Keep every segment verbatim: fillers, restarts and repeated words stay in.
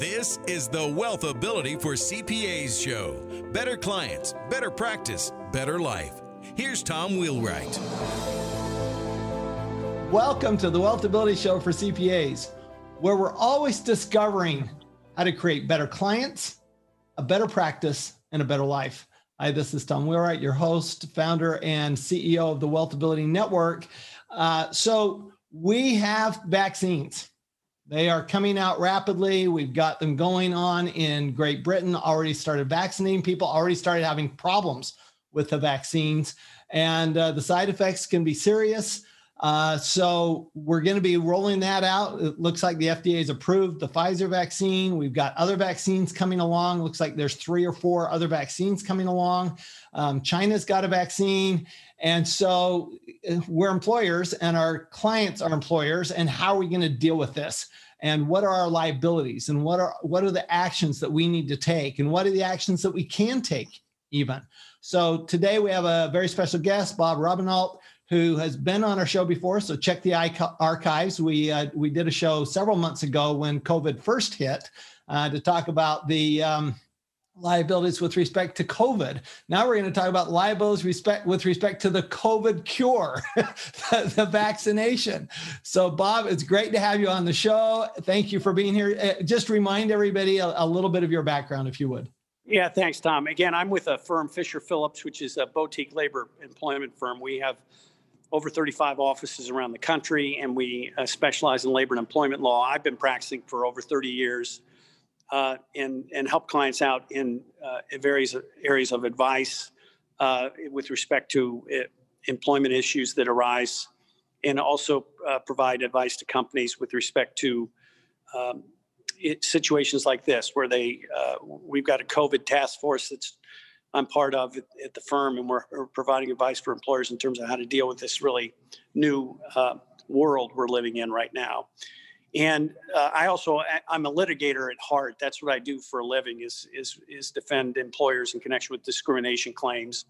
This is the Wealth Ability for C P As show. Better clients, better practice, better life. Here's Tom Wheelwright. Welcome to the Wealth Ability show for C P As, where we're always discovering how to create better clients, a better practice, and a better life. Hi, this is Tom Wheelwright, your host, founder, and C E O of the WealthAbility Network. Uh, so we have vaccines. They are coming out rapidly. We've got them going on in Great Britain, already started vaccinating people, already started having problems with the vaccines. And uh, the side effects can be serious. Uh, so we're going to be rolling that out. It looks like the F D A has approved the Pfizer vaccine. We've got other vaccines coming along. It looks like there's three or four other vaccines coming along. Um, China's got a vaccine. And so we're employers and our clients are employers. And how are we going to deal with this? And what are our liabilities? And what are what are the actions that we need to take? And what are the actions that we can take even? So today we have a very special guest, Bob Robenalt, who has been on our show before. So check the archives. We uh, we did a show several months ago when COVID first hit uh, to talk about the um, liabilities with respect to COVID. Now we're going to talk about liabilities respect with respect to the COVID cure, the, the vaccination. So Bob, it's great to have you on the show. Thank you for being here. Just remind everybody a, a little bit of your background, if you would. Yeah, thanks, Tom. Again, I'm with a firm, Fisher Phillips, which is a boutique labor employment firm. We have over thirty-five offices around the country, and we uh, specialize in labor and employment law. I've been practicing for over thirty years. Uh, and, and help clients out in, uh, in various areas of advice uh, with respect to uh, employment issues that arise, and also uh, provide advice to companies with respect to um, it, situations like this, where they uh, we've got a COVID task force that's I'm part of at, at the firm, and we're, we're providing advice for employers in terms of how to deal with this really new uh, world we're living in right now. And uh, I also, I'm a litigator at heart. That's what I do for a living is, is, is defend employers in connection with discrimination claims,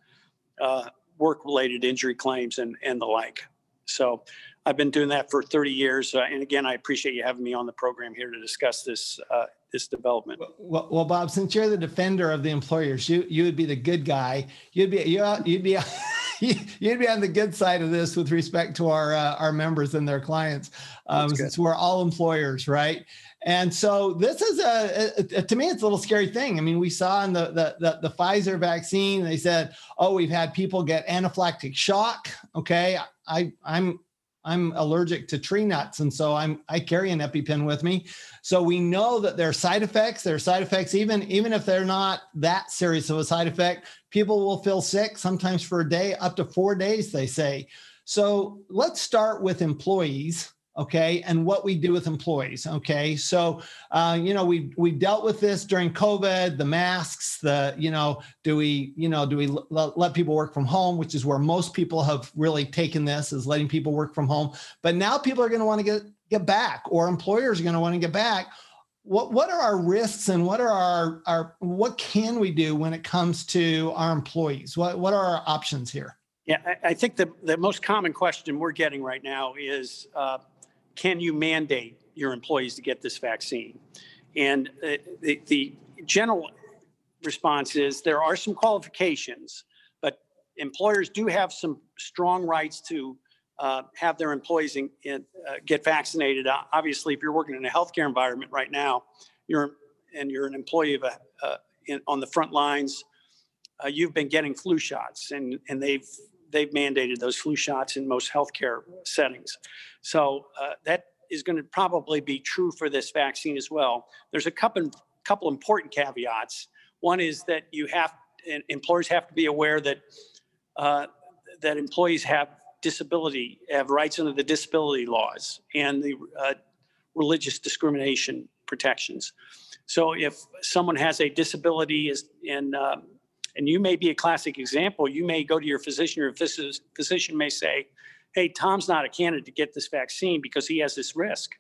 uh, work-related injury claims, and, and the like. So I've been doing that for thirty years. Uh, and again, I appreciate you having me on the program here to discuss this uh, this development. Well, well, Bob, since you're the defender of the employers, you you would be the good guy. You'd be, you'd be, you'd be on the good side of this with respect to our uh, our members and their clients, um, since we're all employers, right? And so this is a, a, a to me, it's a little scary thing. I mean, we saw in the, the the the Pfizer vaccine, they said, oh, we've had people get anaphylactic shock. Okay, I I'm I'm allergic to tree nuts, and so I'm I carry an EpiPen with me. So we know that there are side effects. There are side effects, even even if they're not that serious of a side effect. People will feel sick sometimes for a day, up to four days, they say. So let's start with employees. Okay, and what we do with employees. Okay, so uh, you know we we dealt with this during COVID, the masks, the you know do we you know do we l- let people work from home, which is where most people have really taken this is letting people work from home. But now people are going to want to get get back, or employers are going to want to get back. What what are our risks, and what are our our what can we do when it comes to our employees? What what are our options here? Yeah, I, I think the the most common question we're getting right now is, Uh, can you mandate your employees to get this vaccine? And uh, the, the general response is there are some qualifications, but employers do have some strong rights to uh, have their employees in, in, uh, get vaccinated. Uh, obviously, if you're working in a healthcare environment right now, you're and you're an employee of a, uh, in, on the front lines, uh, you've been getting flu shots, and and they've. They've mandated those flu shots in most healthcare settings. So uh, that is going to probably be true for this vaccine as well. There's a couple, couple important caveats. One is that you have employers have to be aware that uh, that employees have disability, have rights under the disability laws and the uh, religious discrimination protections. So if someone has a disability is in um, and you may be a classic example. You may go to your physician. Your phys- physician may say, hey, Tom's not a candidate to get this vaccine because he has this risk.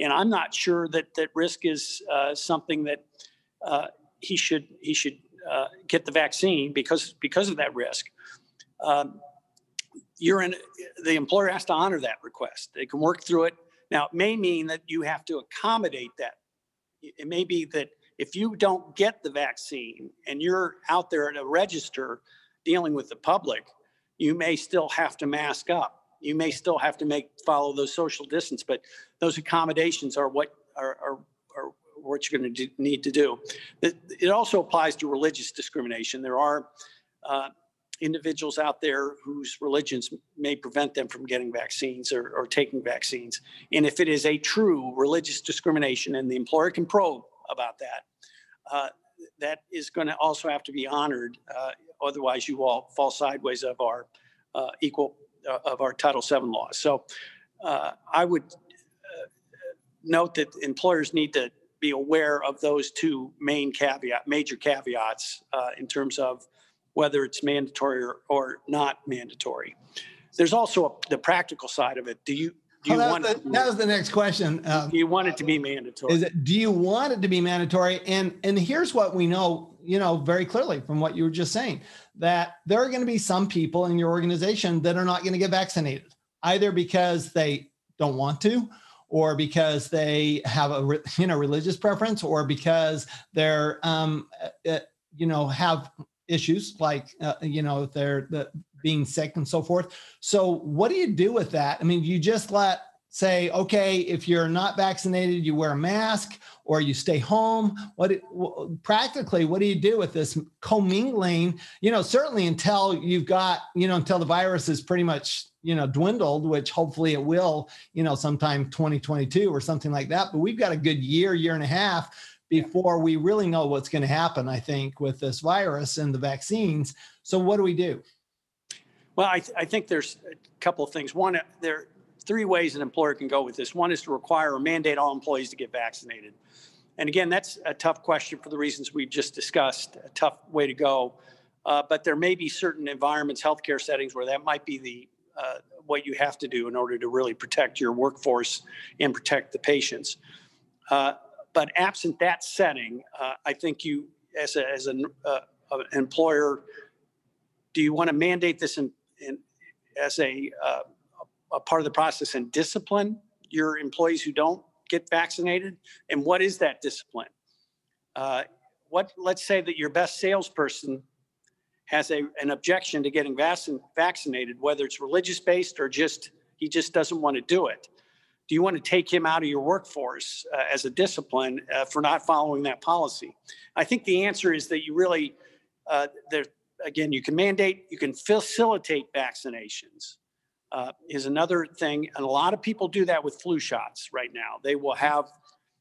And I'm not sure that that risk is uh, something that uh, he should he should uh, get the vaccine because, because of that risk. Um, you're in, the employer has to honor that request. They can work through it. Now, it may mean that you have to accommodate that it may be that if you don't get the vaccine and you're out there at a register dealing with the public, you may still have to mask up. You may still have to make follow those social distance, but those accommodations are what are, are, are what you're going to do, need to do. It, it also applies to religious discrimination. There are uh, individuals out there whose religions may prevent them from getting vaccines or, or taking vaccines. And if it is a true religious discrimination, and the employer can probe about that, uh, that is going to also have to be honored. Uh, otherwise, you all fall sideways of our uh, equal uh, of our Title seven laws. So uh, I would uh, note that employers need to be aware of those two main caveat, major caveats uh, in terms of whether it's mandatory or, or not mandatory. There's also a, the practical side of it. Do you? Do you oh, that, want was the, that was the next question. Um, do you want it to be mandatory? Is it, do you want it to be mandatory? And and here's what we know, you know, very clearly from what you were just saying, that there are going to be some people in your organization that are not going to get vaccinated, either because they don't want to, or because they have a you know religious preference, or because they're um uh, you know have issues like uh, you know they're the. being sick and so forth. So what do you do with that? I mean, you just let say, okay, if you're not vaccinated, you wear a mask or you stay home. What practically, what do you do with this commingling? You know, certainly until you've got, you know, until the virus is pretty much, you know, dwindled, which hopefully it will, you know, sometime twenty twenty-two or something like that. But we've got a good year, year and a half before we really know what's going to happen, I think, with this virus and the vaccines. So what do we do? Well, I, th I think there's a couple of things. One, there are three ways an employer can go with this. One is to require or mandate all employees to get vaccinated. And again, that's a tough question for the reasons we just discussed, a tough way to go. Uh, but there may be certain environments, healthcare settings, where that might be the uh, what you have to do in order to really protect your workforce and protect the patients. Uh, but absent that setting, uh, I think you, as, a, as an, uh, an employer, do you want to mandate this in, in, as a, uh, a part of the process and discipline your employees who don't get vaccinated? And what is that discipline? Uh, what, let's say that your best salesperson has a, an objection to getting vac vaccinated, whether it's religious-based or just he just doesn't want to do it. Do you want to take him out of your workforce uh, as a discipline uh, for not following that policy? I think the answer is that you really uh, – there. Again, you can mandate, you can facilitate vaccinations uh, is another thing. And a lot of people do that with flu shots right now. They will have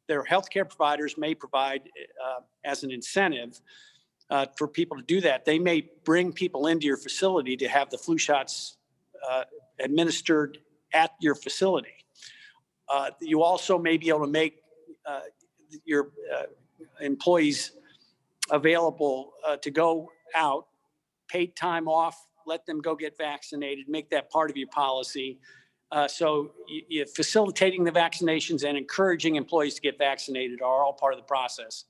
their healthcare providers may provide uh, as an incentive uh, for people to do that. They may bring people into your facility to have the flu shots uh, administered at your facility. Uh, you also may be able to make uh, your uh, employees available uh, to go out, paid time off, let them go get vaccinated, make that part of your policy. Uh, so you're facilitating the vaccinations and encouraging employees to get vaccinated are all part of the process.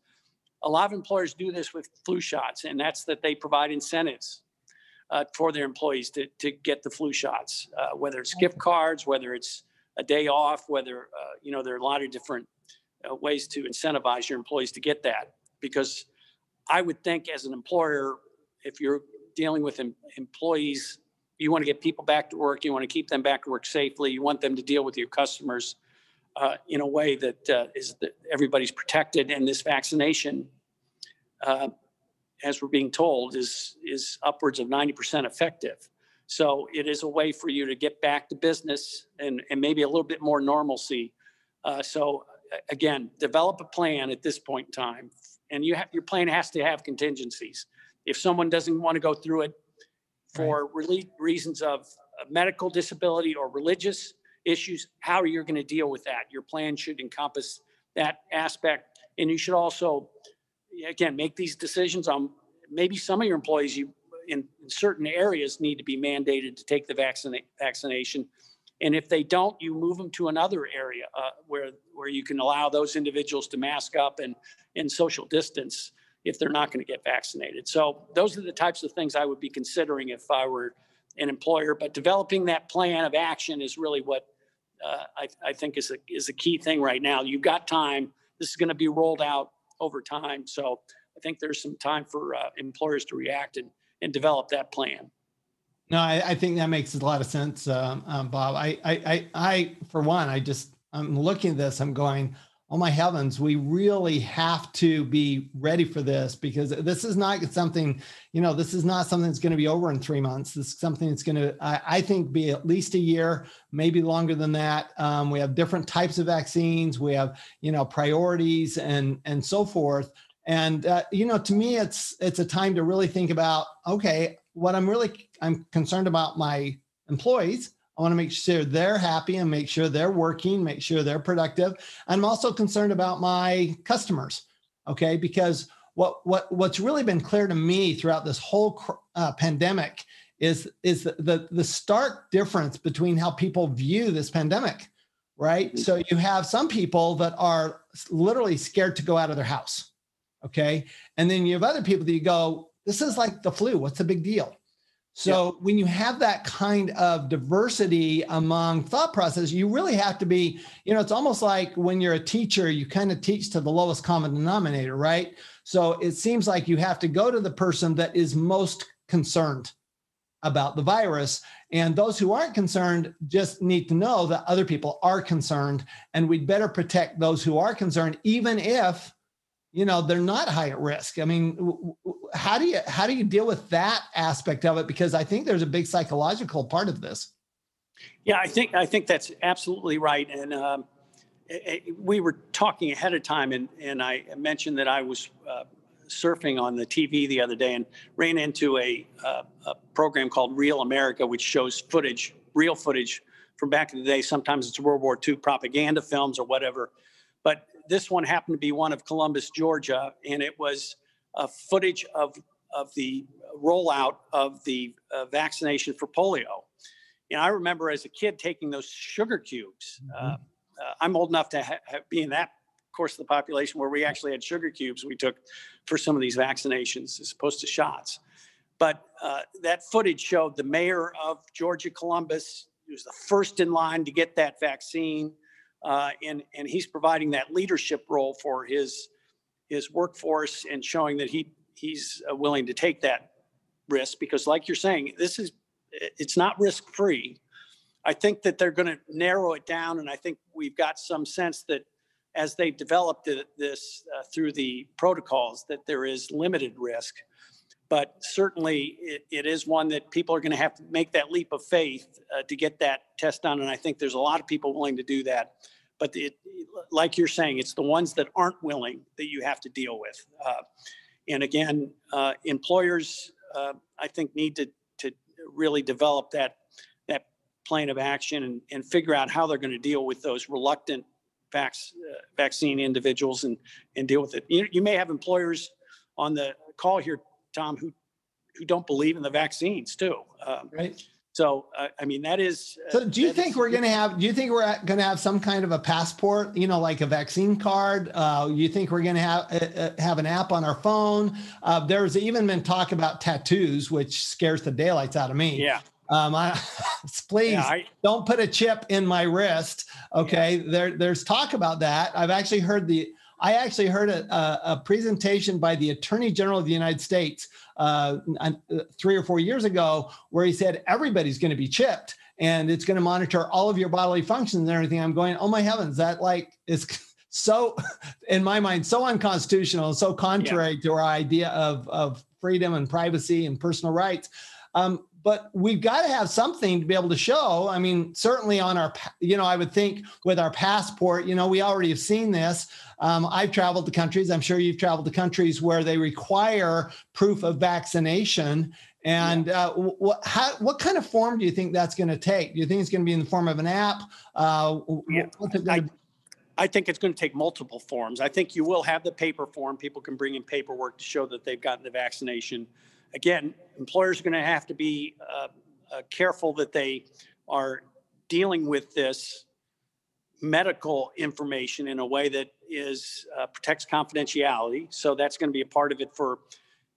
A lot of employers do this with flu shots, and that's that they provide incentives uh, for their employees to, to get the flu shots, uh, whether it's gift cards, whether it's a day off, whether, uh, you know, there are a lot of different uh, ways to incentivize your employees to get that. Because I would think as an employer, if you're dealing with em employees, you want to get people back to work, you want to keep them back to work safely, you want them to deal with your customers uh, in a way that uh, is that everybody's protected. And this vaccination, uh, as we're being told, is, is upwards of ninety percent effective. So it is a way for you to get back to business and, and maybe a little bit more normalcy. Uh, so again, develop a plan at this point in time. And you have, your plan has to have contingencies. If someone doesn't want to go through it for right. reasons of medical disability or religious issues, how are you going to deal with that? Your plan should encompass that aspect. And you should also, again, make these decisions on maybe some of your employees you in, in certain areas need to be mandated to take the vaccina- vaccination. And if they don't, you move them to another area uh, where, where you can allow those individuals to mask up and, and social distance if they're not going to get vaccinated. So those are the types of things I would be considering if I were an employer. But developing that plan of action is really what uh, I, I think is a, is a key thing right now. You've got time. this is going to be rolled out over time. So I think there's some time for uh, employers to react and, and develop that plan. No, I, I think that makes a lot of sense, um, um, Bob. I, I, I, I, for one, I just, I'm looking at this, I'm going, oh my heavens, we really have to be ready for this, because this is not something, you know, this is not something that's going to be over in three months. This is something that's going to, I, I think, be at least a year, maybe longer than that. Um, we have different types of vaccines. We have, you know, priorities and, and so forth. And, uh, you know, to me, it's, it's a time to really think about, okay, what I'm really, I'm concerned about my employees. I want to make sure they're happy and make sure they're working, make sure they're productive. I'm also concerned about my customers, okay? Because what what what's really been clear to me throughout this whole uh, pandemic is is the, the the stark difference between how people view this pandemic, right? So you have some people that are literally scared to go out of their house, okay? And then you have other people that you go, this is like the flu. What's the big deal? So yeah. When you have that kind of diversity among thought process, you really have to be, you know, it's almost like when you're a teacher, you kind of teach to the lowest common denominator, right? So it seems like you have to go to the person that is most concerned about the virus. And those who aren't concerned just need to know that other people are concerned, and we'd better protect those who are concerned, even if, you know, they're not high at risk. I mean, how do you how do you deal with that aspect of it? Because I think there's a big psychological part of this. Yeah, I think I think that's absolutely right. And um, it, it, we were talking ahead of time, and and I mentioned that I was uh, surfing on the T V the other day and ran into a, uh, a program called Real America, which shows footage, real footage from back in the day. Sometimes it's World War Two propaganda films or whatever, but this one happened to be one of Columbus, Georgia, and it was uh, footage of, of the rollout of the uh, vaccination for polio. And I remember as a kid taking those sugar cubes. Mm-hmm. uh, uh, I'm old enough to ha- be in that course of the population where we actually had sugar cubes we took for some of these vaccinations as opposed to shots. But uh, that footage showed the mayor of Georgia, Columbus, he was the first in line to get that vaccine. Uh, and, and he's providing that leadership role for his his workforce and showing that he he's willing to take that risk, because like you're saying, this is it's not risk-free. I think that they're going to narrow it down, and I think we've got some sense that as they developed this uh, through the protocols that there is limited risk, but certainly it, it is one that people are going to have to make that leap of faith uh, to get that test done, and I think there's a lot of people willing to do that. But it, like you're saying, it's the ones that aren't willing that you have to deal with. Uh, and again, uh, employers, uh, I think, need to to really develop that that plan of action and, and figure out how they're going to deal with those reluctant vac- uh, vaccine individuals and and deal with it. You, you may have employers on the call here, Tom, who who don't believe in the vaccines too. Um, right. So, uh, I mean, that is. Uh, so do you think is, we're going to have, do you think we're going to have some kind of a passport, you know, like a vaccine card? Uh, you think we're going to have, uh, have an app on our phone? Uh, there's even been talk about tattoos, which scares the daylights out of me. Yeah. Um, I, please yeah, I, don't put a chip in my wrist. Okay. Yeah. There, there's talk about that. I've actually heard the, I actually heard a, a, a presentation by the Attorney General of the United States uh, three or four years ago, where he said, everybody's going to be chipped and it's going to monitor all of your bodily functions and everything. I'm going, oh my heavens, that like is so, in my mind, so unconstitutional and so contrary yeah. to our idea of, of freedom and privacy and personal rights. Um, but we've got to have something to be able to show. I mean, certainly on our, you know, I would think with our passport, you know, we already have seen this. Um, I've traveled to countries, I'm sure you've traveled to countries where they require proof of vaccination. And yeah. uh, what, how, what kind of form do you think that's going to take? Do you think it's going to be in the form of an app? Uh, yeah. what's it gonna- I, I think it's going to take multiple forms. I think you will have the paper form. People can bring in paperwork to show that they've gotten the vaccination. Again, employers are going to have to be uh, uh, careful that they are dealing with this medical information in a way that is uh, protects confidentiality. So that's going to be a part of it for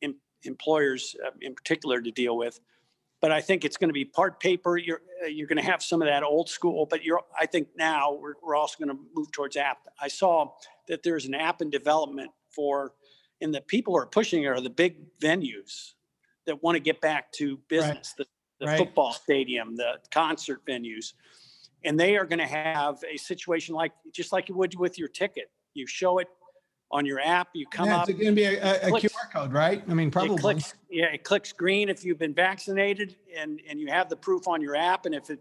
em- employers uh, in particular to deal with. But I think it's going to be part paper. You're uh, you're going to have some of that old school. But you're I think now we're we're also going to move towards app. I saw that there's an app in development for, and the people who are pushing it are the big venues that want to get back to business, right. the, the right. football stadium, the concert venues. And they are going to have a situation like, just like you would with your ticket. You show it on your app, you come yeah, up. It's going to be a, a, a Q R code, right? I mean, probably. It clicks, yeah, it clicks green if you've been vaccinated and, and you have the proof on your app. And if it,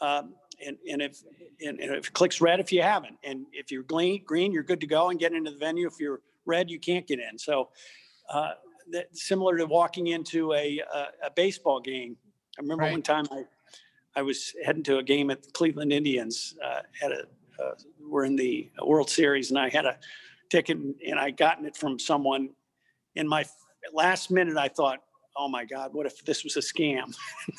um, and, and if and, and if it clicks red if you haven't. And if you're green, you're good to go and get into the venue. If you're red, you can't get in. So uh, that, similar to walking into a, a, a baseball game. I remember right. one time I, I was heading to a game at the Cleveland Indians. Uh, had a uh, we're in the World Series, and I had a ticket, and I gotten it from someone. In my last minute, I thought, "Oh my God, what if this was a scam?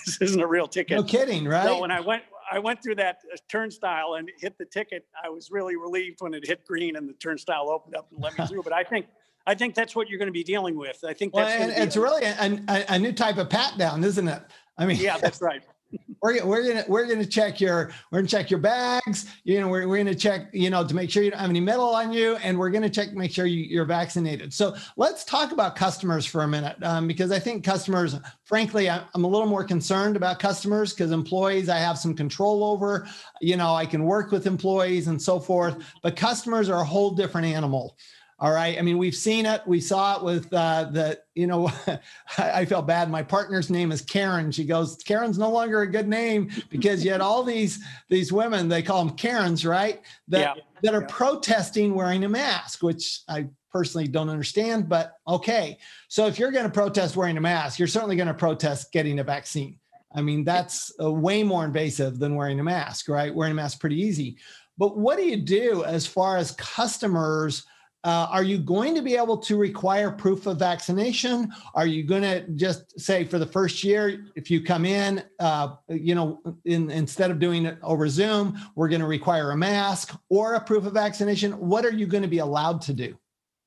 This isn't a real ticket." No kidding, right? So when I went, I went through that turnstile and hit the ticket. I was really relieved when it hit green and the turnstile opened up and let me through. But I think. I think that's what you're going to be dealing with. I think that's well, and, and it's really a, a, a new type of pat down, isn't it? I mean, yeah, that's right. we're we're gonna we're gonna check your we're gonna check your bags. You know, we're we're gonna check you know to make sure you don't have any metal on you, and we're gonna check make sure you, you're vaccinated. So let's talk about customers for a minute, um, because I think customers, frankly, I, I'm a little more concerned about customers because employees I have some control over. You know, I can work with employees and so forth, but customers are a whole different animal. All right. I mean, we've seen it. We saw it with uh, the, you know, I, I felt bad. My partner's name is Karen. She goes, Karen's no longer a good name because you had all these these women, they call them Karens, right? That, yeah. that are yeah. protesting wearing a mask, which I personally don't understand, but okay. So if you're going to protest wearing a mask, you're certainly going to protest getting a vaccine. I mean, that's uh, way more invasive than wearing a mask, right? Wearing a mask is pretty easy. But what do you do as far as customers? Uh, are you going to be able to require proof of vaccination? Are you going to just say for the first year, if you come in, uh, you know, in, instead of doing it over Zoom, we're going to require a mask or a proof of vaccination? What are you going to be allowed to do?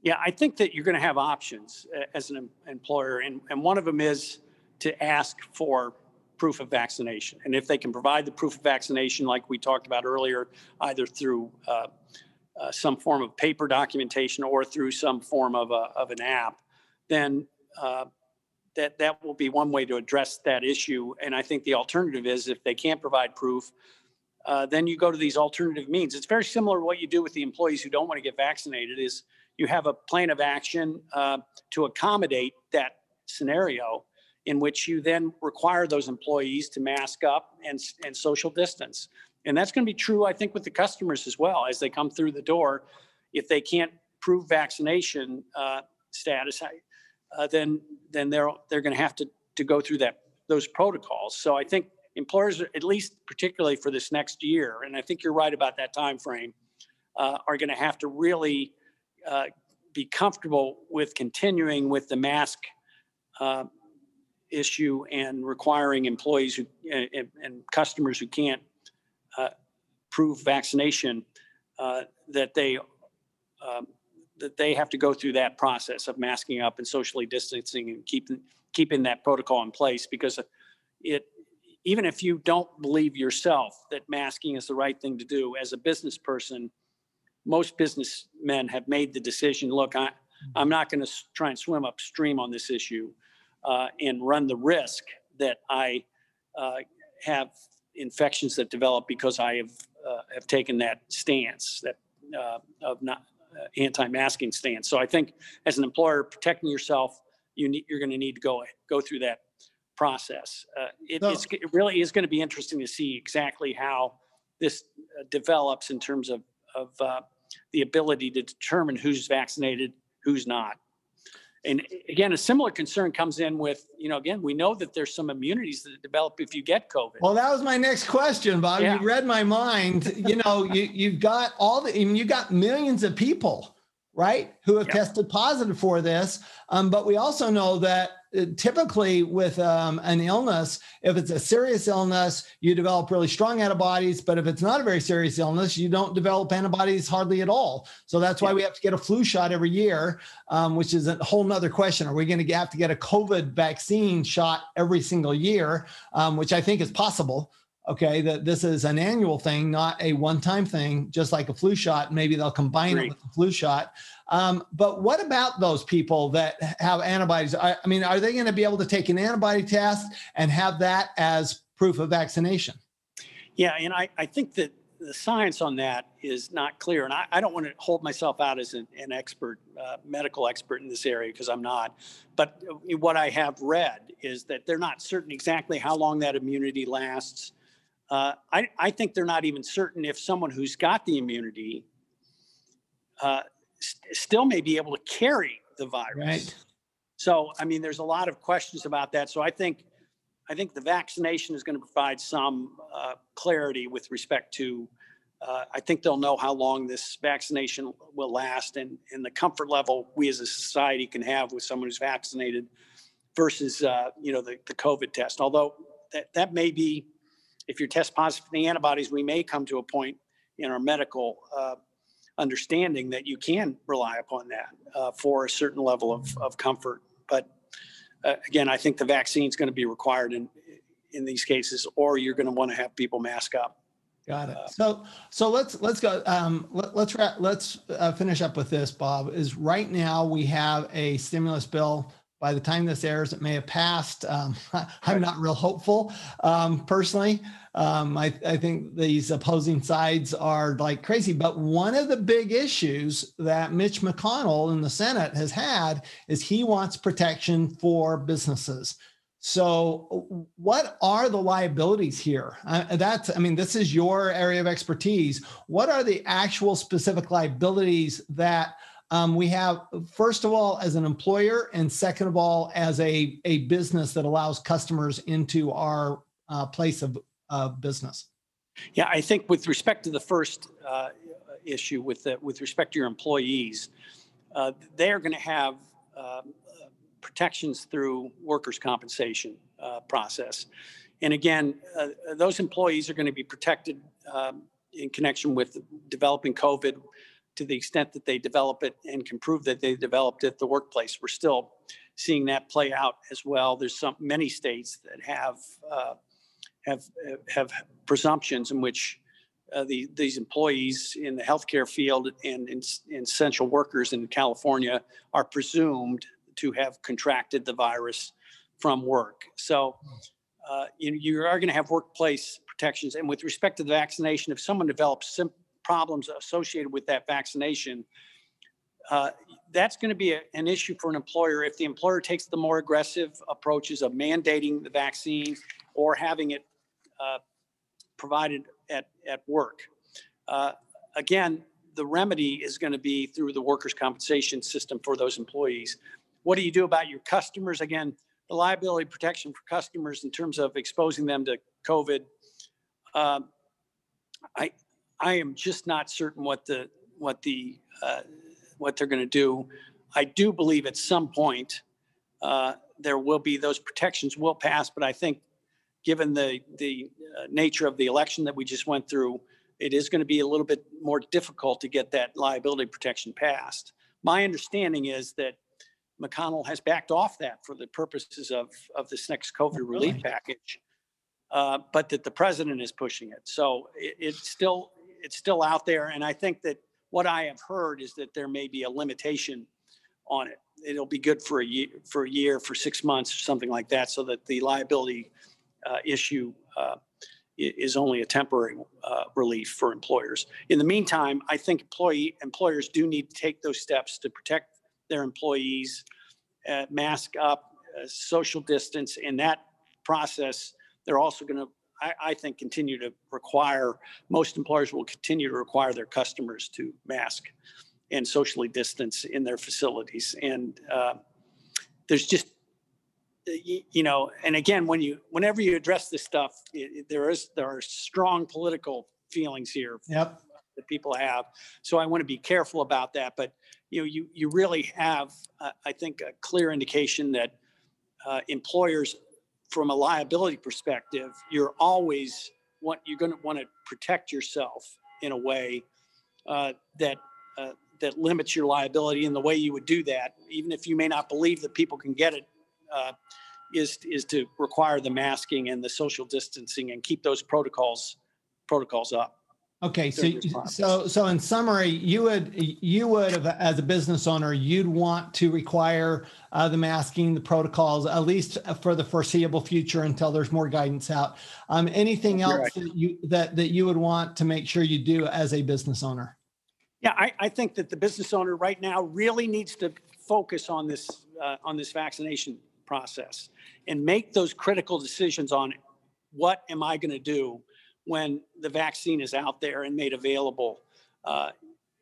Yeah, I think that you're going to have options as an employer. And, and one of them is to ask for proof of vaccination. And if they can provide the proof of vaccination, like we talked about earlier, either through uh, Uh, some form of paper documentation or through some form of, a, of an app, then uh, that, that will be one way to address that issue. And I think the alternative is if they can't provide proof, uh, then you go to these alternative means. It's very similar to what you do with the employees who don't want to get vaccinated is you have a plan of action uh, to accommodate that scenario in which you then require those employees to mask up and, and social distance. And that's going to be true, I think, with the customers as well. As they come through the door, if they can't prove vaccination uh, status, uh, then then they're they're going to have to to go through that those protocols. So I think employers, at least particularly for this next year, and I think you're right about that time frame, uh, are going to have to really uh, be comfortable with continuing with the mask uh, issue and requiring employees who and, and customers who can't Uh, prove vaccination uh, that they um, that they have to go through that process of masking up and socially distancing and keeping keeping that protocol in place, because it even if you don't believe yourself that masking is the right thing to do as a business person, most businessmen have made the decision. Look, I, I'm not going to try and swim upstream on this issue uh, and run the risk that I uh, have. Infections that develop because I have uh, have taken that stance that uh, of not uh, anti-masking stance. So I think as an employer protecting yourself, you need you're going to need to go go through that process. Uh, it, so, it's, it really is going to be interesting to see exactly how this uh, develops in terms of of uh, the ability to determine who's vaccinated, who's not. And again, a similar concern comes in with, you know, again, we know that there's some immunities that develop if you get COVID. Well, that was my next question, Bob. Yeah. You read my mind. You know, you, you've got all the, I mean, you've got millions of people, right, who have yeah. tested positive for this. Um, but we also know that typically with um, an illness, if it's a serious illness, you develop really strong antibodies. But if it's not a very serious illness, you don't develop antibodies hardly at all. So that's why we have to get a flu shot every year, um, which is a whole nother question. Are we going to have to get a COVID vaccine shot every single year, um, which I think is possible? okay, that this is an annual thing, not a one-time thing, just like a flu shot. Maybe they'll combine Great. it with a flu shot. Um, but what about those people that have antibodies? I, I mean, are they going to be able to take an antibody test and have that as proof of vaccination? Yeah, and I, I think that the science on that is not clear. And I, I don't want to hold myself out as an, an expert, uh, medical expert in this area, because I'm not. But what I have read is that they're not certain exactly how long that immunity lasts. Uh, I, I think they're not even certain if someone who's got the immunity uh, st- still may be able to carry the virus. Right. So, I mean, there's a lot of questions about that. So I think I think the vaccination is going to provide some uh, clarity with respect to, uh, I think they'll know how long this vaccination will last, and, and the comfort level we as a society can have with someone who's vaccinated versus, uh, you know, the, the COVID test. Although that, that may be, if you're test positive for the antibodies, we may come to a point in our medical uh, understanding that you can rely upon that uh, for a certain level of, of comfort. But uh, again, I think the vaccine is going to be required in in these cases, or you're going to want to have people mask up. Got it. Uh, so so let's let's go. Um, let, let's ra- let's uh, finish up with this. Bob, is right now we have a stimulus bill. By the time this airs, it may have passed. Um, I'm not real hopeful, um, personally. Um, I, I think these opposing sides are like crazy. But one of the big issues that Mitch McConnell in the Senate has had is he wants protection for businesses. So what are the liabilities here? Uh, that's, I mean, this is your area of expertise. What are the actual specific liabilities that Um, we have, first of all, as an employer, and second of all, as a, a business that allows customers into our uh, place of uh, business? Yeah, I think with respect to the first uh, issue, with the, with respect to your employees, uh, they are going to have uh, protections through workers' compensation uh, process. And again, uh, those employees are going to be protected um, in connection with developing COVID. To the extent that they develop it and can prove that they developed it, the workplace. We're still seeing that play out as well. There's some many states that have uh, have have presumptions in which uh, the, these employees in the healthcare field and, and, and essential workers in California are presumed to have contracted the virus from work. So uh, you you are going to have workplace protections. And with respect to the vaccination, if someone develops symptoms, problems associated with that vaccination, uh, that's going to be a, an issue for an employer if the employer takes the more aggressive approaches of mandating the vaccine or having it uh, provided at, at work. Uh, again, the remedy is going to be through the workers' compensation system for those employees. What do you do about your customers? Again, the liability protection for customers in terms of exposing them to COVID. Uh, I. I am just not certain what the what the uh, what they're going to do. I do believe at some point uh, there will be those protections will pass, but I think, given the the uh, nature of the election that we just went through, it is going to be a little bit more difficult to get that liability protection passed. My understanding is that McConnell has backed off that for the purposes of of this next COVID oh, really? relief package, uh, but that the president is pushing it. So it, it's still. It's still out there. And I think that what I have heard is that there may be a limitation on it. It'll be good for a year, for a year, for six months or something like that, so that the liability uh, issue uh, is only a temporary uh, relief for employers. In the meantime, I think employee employers do need to take those steps to protect their employees, uh, mask up, uh, social distance. In that process, they're also going to I, I think continue to require, most employers will continue to require their customers to mask and socially distance in their facilities. And uh, there's just, you, you know, and again, when you, whenever you address this stuff, it, there is, there are strong political feelings here yep. that people have. So I want to be careful about that, but you know, you, you really have, uh, I think a clear indication that uh, employers, from a liability perspective, you're always want you're going to want to protect yourself in a way uh, that uh, that limits your liability. And the way you would do that, even if you may not believe that people can get it, uh, is is to require the masking and the social distancing and keep those protocols protocols up. Okay, so so so in summary, you would you would have, as a business owner, you'd want to require uh, the masking, the protocols, at least for the foreseeable future until there's more guidance out. Um, anything else right. that you that that you would want to make sure you do as a business owner? Yeah, I, I think that the business owner right now really needs to focus on this uh, on this vaccination process and make those critical decisions on what am I going to do when the vaccine is out there and made available. Uh,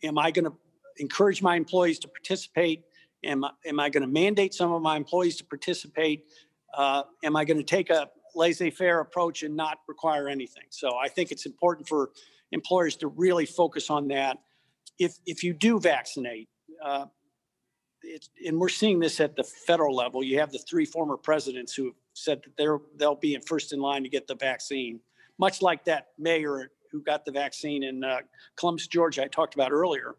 am I going to encourage my employees to participate? Am I, am I going to mandate some of my employees to participate? Uh, am I going to take a laissez-faire approach and not require anything? So I think it's important for employers to really focus on that. If if you do vaccinate, uh, it's, and we're seeing this at the federal level, you have the three former presidents who have said that they're, they'll be first in line to get the vaccine. Much like that mayor who got the vaccine in uh, Columbus, Georgia, I talked about earlier.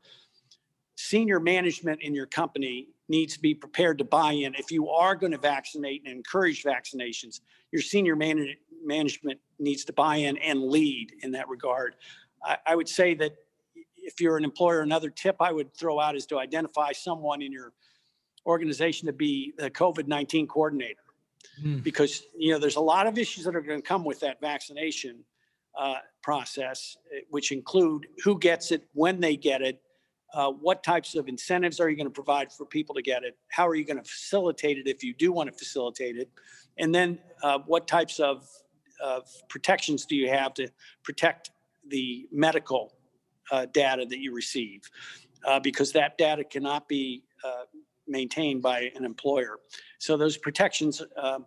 Senior management in your company needs to be prepared to buy in. If you are going to vaccinate and encourage vaccinations, your senior man- management needs to buy in and lead in that regard. I, I would say that if you're an employer, another tip I would throw out is to identify someone in your organization to be the COVID nineteen coordinator. Because, you know, there's a lot of issues that are going to come with that vaccination uh, process, which include who gets it, when they get it, uh, what types of incentives are you going to provide for people to get it, how are you going to facilitate it if you do want to facilitate it, and then uh, what types of, of protections do you have to protect the medical uh, data that you receive, uh, because that data cannot be uh, maintained by an employer. So those protections uh,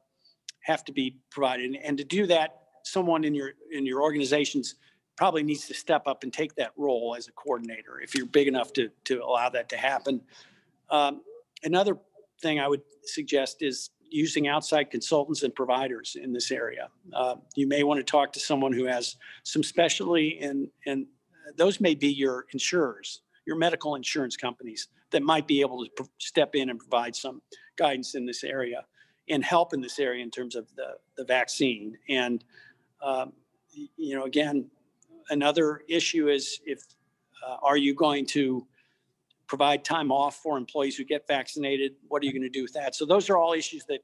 have to be provided. And to do that, someone in your in your organizations probably needs to step up and take that role as a coordinator if you're big enough to, to allow that to happen. Um, another thing I would suggest is using outside consultants and providers in this area. Uh, you may want to talk to someone who has some specialty, and, and those may be your insurers, your medical insurance companies that might be able to step in and provide some guidance in this area and help in this area in terms of the, the vaccine. And, um, you know, again, another issue is if, uh, are you going to provide time off for employees who get vaccinated? What are you going to do with that? So those are all issues that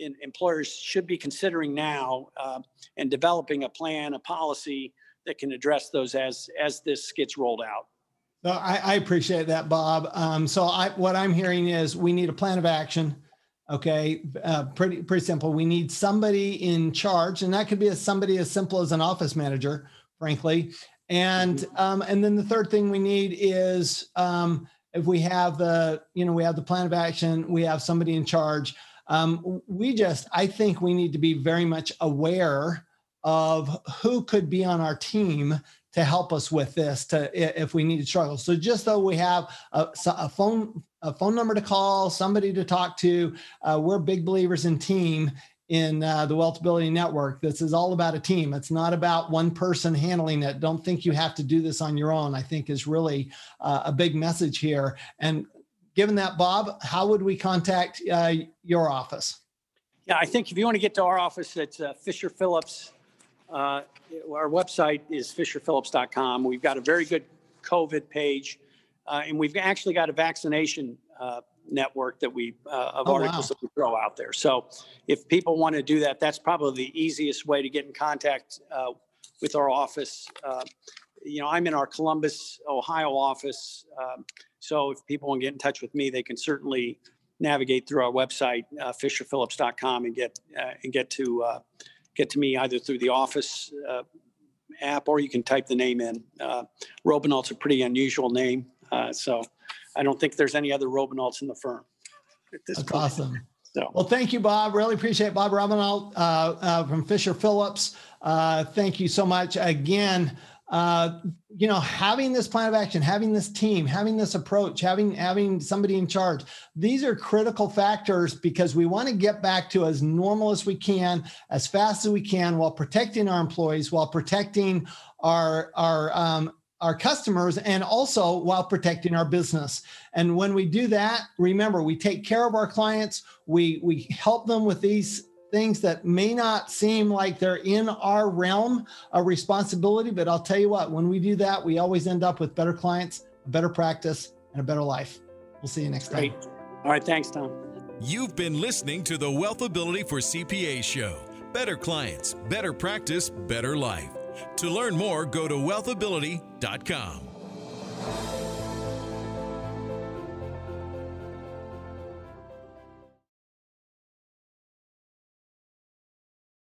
in, employers should be considering now uh, and developing a plan, a policy that can address those as, as this gets rolled out. Well, I, I appreciate that, Bob. Um, so I, what I'm hearing is we need a plan of action. Okay, uh, pretty pretty simple. We need somebody in charge, and that could be as somebody as simple as an office manager, frankly. And um, and then the third thing we need is um, if we have the you know we have the plan of action, we have somebody in charge. Um, we just I think we need to be very much aware of who could be on our team to help us with this, to if we need to struggle. So just though we have a, a phone a phone number to call, somebody to talk to, uh, we're big believers in team in uh, the WealthAbility Network. This is all about a team. It's not about one person handling it. Don't think you have to do this on your own, I think is really uh, a big message here. And given that, Bob, how would we contact uh, your office? Yeah, I think if you want to get to our office, it's uh, Fisher Phillips. Uh, our website is fisher phillips dot com. We've got a very good COVID page, uh, and we've actually got a vaccination uh, network that we uh, of oh, articles wow. that we throw out there. So if people want to do that, that's probably the easiest way to get in contact uh, with our office. Uh, you know, I'm in our Columbus, Ohio office, um, so if people want to get in touch with me, they can certainly navigate through our website, uh, fisher phillips dot com, and get uh, and get to. Uh, Get to me either through the office uh, app, or you can type the name in. Uh, Robenalt's a pretty unusual name, uh, so I don't think there's any other Robenalts in the firm at this That's point. Awesome. So. Well, thank you, Bob. Really appreciate Bob Robenalt uh, uh, from Fisher Phillips. Uh, thank you so much again. Uh, you know, having this plan of action, having this team, having this approach, having having somebody in charge, these are critical factors because we want to get back to as normal as we can, as fast as we can, while protecting our employees, while protecting our our um, our customers, and also while protecting our business. And when we do that, remember, we take care of our clients, we we help them with these things that may not seem like they're in our realm of responsibility, but I'll tell you what, when we do that, we always end up with better clients, a better practice, and a better life. We'll see you next time. Great. All right, thanks, Tom. You've been listening to the WealthAbility for C P A show. Better clients, better practice, better life. To learn more, go to wealth ability dot com.